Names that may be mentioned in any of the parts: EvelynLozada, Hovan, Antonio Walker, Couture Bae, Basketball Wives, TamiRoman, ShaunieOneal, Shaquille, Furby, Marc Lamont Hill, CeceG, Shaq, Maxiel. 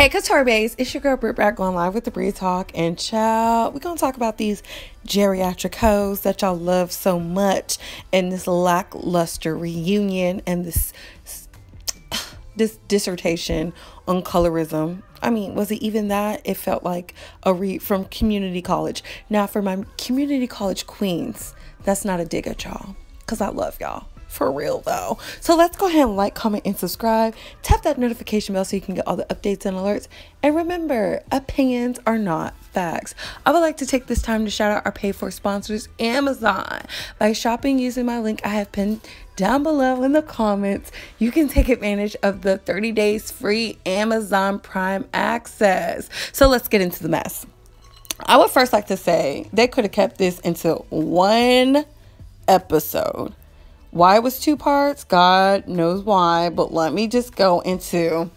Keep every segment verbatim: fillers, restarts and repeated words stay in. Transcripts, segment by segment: Hey Couturebays, it's your girl Britt Brad going live with the Bree Talk, and child, we're gonna talk about these geriatric hoes that y'all love so much and this lackluster reunion and this this dissertation on colorism. I mean, was it even that? It felt like a read from community college. Now for my community college queens, that's not a dig at y'all, because I love y'all. For real though. So let's go ahead and like, comment, and subscribe. Tap that notification bell so you can get all the updates and alerts. And remember, opinions are not facts. I would like to take this time to shout out our paid for sponsors, Amazon. By shopping using my link I have pinned down below in the comments, you can take advantage of the thirty days free Amazon Prime access. So let's get into the mess. I would first like to say they could have kept this into one episode. Why it was two parts, God knows why, but let me just go into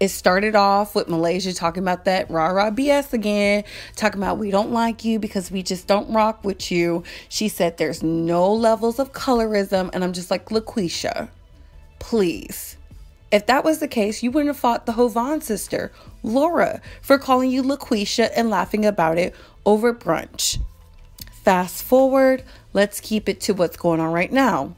it. Started off with Malaysia talking about that rah-rah B S again, talking about we don't like you because we just don't rock with you. She said there's no levels of colorism, and I'm just like, LaQuisha, please. If that was the case, you wouldn't have fought the Hovan sister, Laura, for calling you LaQuisha and laughing about it over brunch. Fast forward, let's keep it to what's going on right now.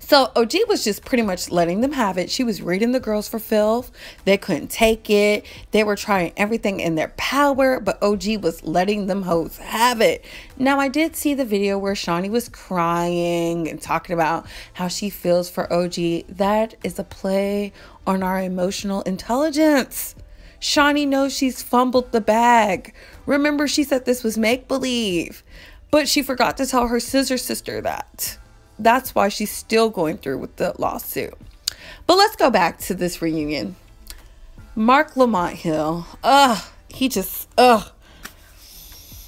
So O G was just pretty much letting them have it. She was reading the girls for filth. They couldn't take it. They were trying everything in their power, but O G was letting them hoes have it. Now, I did see the video where Shawnee was crying and talking about how she feels for O G. That is a play on our emotional intelligence. Shawnee knows she's fumbled the bag. Remember, she said this was make-believe, but she forgot to tell her scissor sister that. That's why she's still going through with the lawsuit. But let's go back to this reunion. Marc Lamont Hill, ugh, he just, ugh.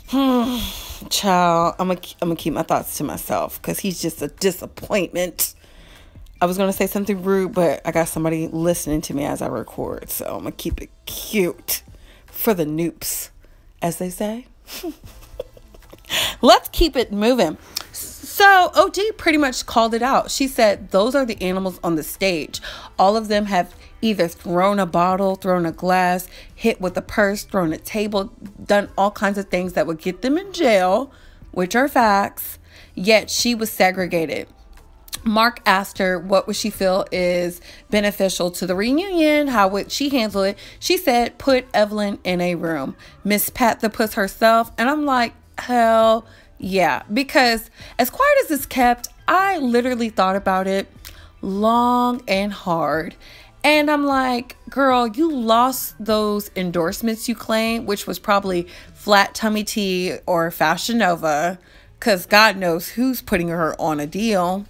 Hmm, child, I'm gonna, I'm gonna keep my thoughts to myself because he's just a disappointment. I was gonna say something rude, but I got somebody listening to me as I record, so I'm gonna keep it cute for the noobs, as they say. Let's keep it moving. So O G pretty much called it out. She said those are the animals on the stage. All of them have either thrown a bottle, thrown a glass, hit with a purse, thrown a table, done all kinds of things that would get them in jail, which are facts, yet she was segregated. Mark asked her what would she feel is beneficial to the reunion, how would she handle it. She said put Evelyn in a room, Miss Pat the Puss herself. And I'm like, hell yeah, because as quiet as it's kept, I literally thought about it long and hard, and I'm like, girl, you lost those endorsements you claimed, which was probably Flat Tummy Tea or Fashion Nova, because God knows who's putting her on a deal,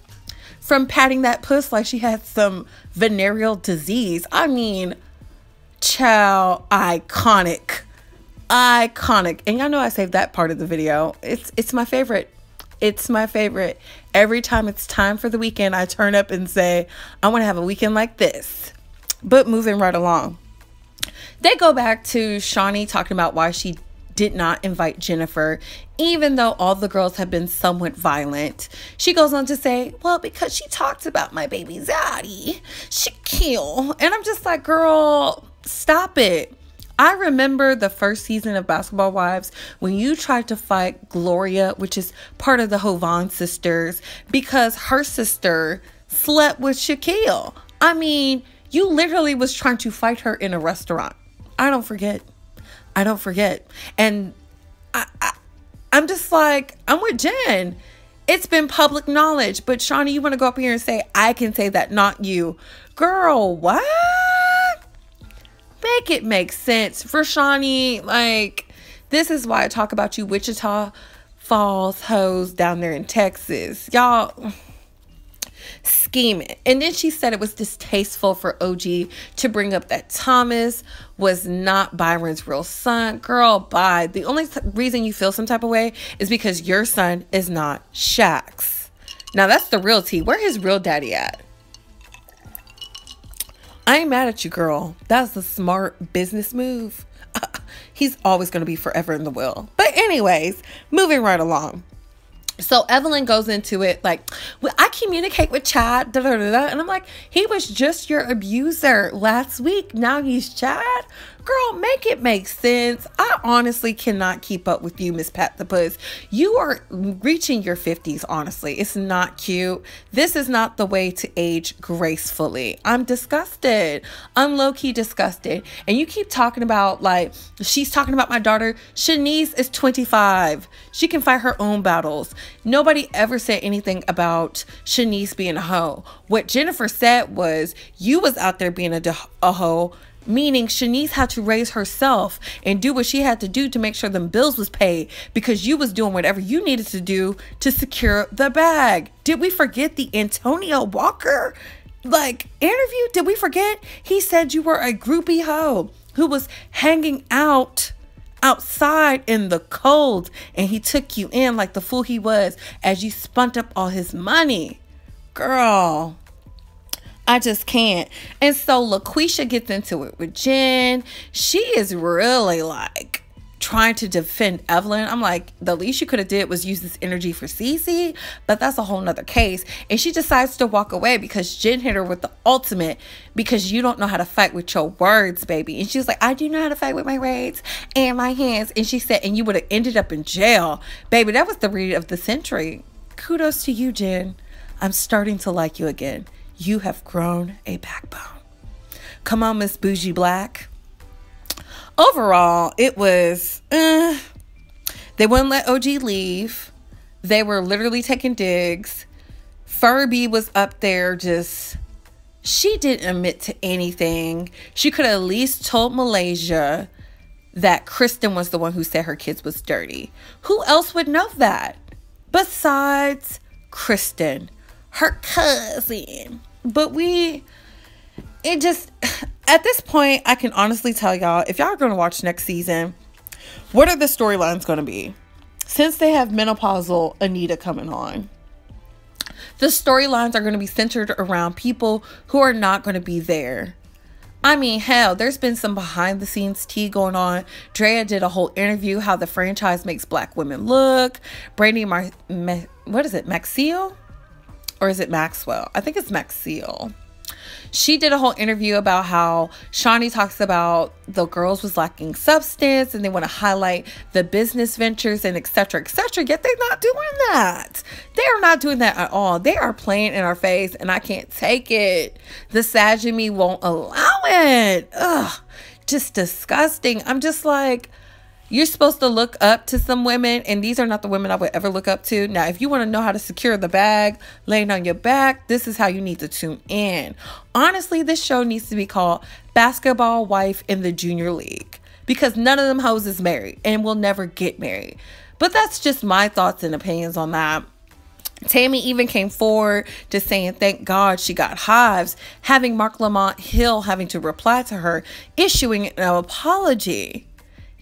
from patting that puss like she had some venereal disease. I mean, child, iconic, iconic. And y'all know I saved that part of the video. It's it's my favorite. It's my favorite. Every time it's time for the weekend, I turn up and say, I want to have a weekend like this. But moving right along, they go back to Shawnee talking about why she did not invite Jennifer, even though all the girls have been somewhat violent. She goes on to say, well, because she talked about my baby daddy, Shaquille. And I'm just like, girl, stop it. I remember the first season of Basketball Wives when you tried to fight Gloria, which is part of the Hovan sisters, because her sister slept with Shaquille. I mean, you literally was trying to fight her in a restaurant. I don't forget. I don't forget. And I, I, I'm just like, I'm with Jen. It's been public knowledge. But Shawnee, you want to go up here and say, I can say that, not you. Girl, what? Make it make sense. For Shawnee, like, this is why I talk about you Wichita Falls hoes down there in Texas. Y'all scheming. And then she said it was distasteful for O G to bring up that Thomas was not Byron's real son. Girl, bye. The only th reason you feel some type of way is because your son is not Shaq's. Now that's the real tea. Where his real daddy at? I ain't mad at you, girl. That's a smart business move. He's always going to be forever in the will. But anyways, moving right along. So Evelyn goes into it like, well, I communicate with Chad, da, da, da, da. And I'm like, he was just your abuser last week. Now he's Chad? Girl, make it make sense. I honestly cannot keep up with you, Miss Pat the Puss. You are reaching your fifties, honestly. It's not cute. This is not the way to age gracefully. I'm disgusted. I'm low-key disgusted. And you keep talking about, like, she's talking about my daughter. Shanice is twenty-five. She can fight her own battles. Nobody ever said anything about Shanice being a hoe. What Jennifer said was, you was out there being a, a hoe, meaning Shanice had to raise herself and do what she had to do to make sure them bills was paid, because you was doing whatever you needed to do to secure the bag. Did we forget the Antonio Walker like interview? Did we forget? He said you were a groupie hoe who was hanging out outside in the cold, and he took you in like the fool he was as you spunked up all his money. Girl, I just can't. And so LaQuisha gets into it with Jen. She is really like trying to defend Evelyn. I'm like, the least you could have did was use this energy for Cece, but that's a whole nother case. And she decides to walk away because Jen hit her with the ultimate, because you don't know how to fight with your words, baby. And she was like, I do know how to fight with my words and my hands. And she said, and you would have ended up in jail. Baby, that was the read of the century. Kudos to you, Jen. I'm starting to like you again. You have grown a backbone. Come on, Miss Bougie Black. Overall, it was, uh, they wouldn't let O G leave. They were literally taking digs. Furby was up there just, she didn't admit to anything. She could have at least told Malaysia that Kristen was the one who said her kids was dirty. Who else would know that besides Kristen? Her cousin. But we, it just, at this point, I can honestly tell y'all, if y'all are going to watch next season, what are the storylines going to be? Since they have menopausal Anita coming on, the storylines are going to be centered around people who are not going to be there. I mean, hell, there's been some behind the scenes tea going on. Drea did a whole interview how the franchise makes black women look. Brandy, Mar Ma what is it, Maxiel? Or is it Maxwell? I think it's Maxiel. She did a whole interview about how Shawnee talks about the girls was lacking substance and they want to highlight the business ventures and et cetera, et cetera. Yet they're not doing that. They are not doing that at all. They are playing in our face, and I can't take it. The sage in me won't allow it. Ugh, just disgusting. I'm just like, you're supposed to look up to some women, and these are not the women I would ever look up to. Now, if you want to know how to secure the bag, laying on your back, this is how you need to tune in. Honestly, this show needs to be called Basketball Wife in the Junior League, because none of them hoes is married and will never get married. But that's just my thoughts and opinions on that. Tammy even came forward to saying, thank God she got hives, having Marc Lamont Hill having to reply to her, issuing an apology.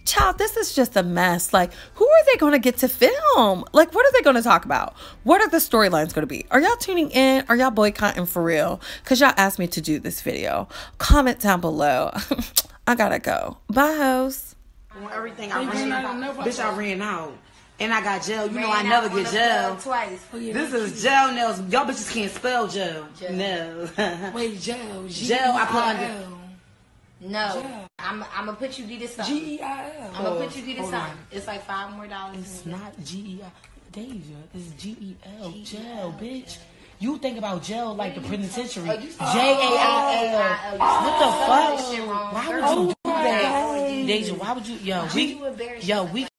Child, this is just a mess. Like, who are they going to get to film? Like, what are they going to talk about? What are the storylines going to be? Are y'all tuning in? Are y'all boycotting for real? Because y'all asked me to do this video. Comment down below. I gotta go. Bye, hoes. Everything I ran out. Bitch, I ran out. And I got gel. You know I never get gel. Twice. This is gel nails. Y'all bitches can't spell gel. No. Wait, gel. Gel, I pondered. No, Jill. I'm I'm gonna put you D this up. G E I L. I'm gonna put you D this up. Right. It's like five more dollars. It's not G E I L. Deja, it's G E L. Gel, bitch. You think about gel like the penitentiary. J A I L. What the fuck? Why would you do that? Deja, why would you? Yo, we. Yo, we.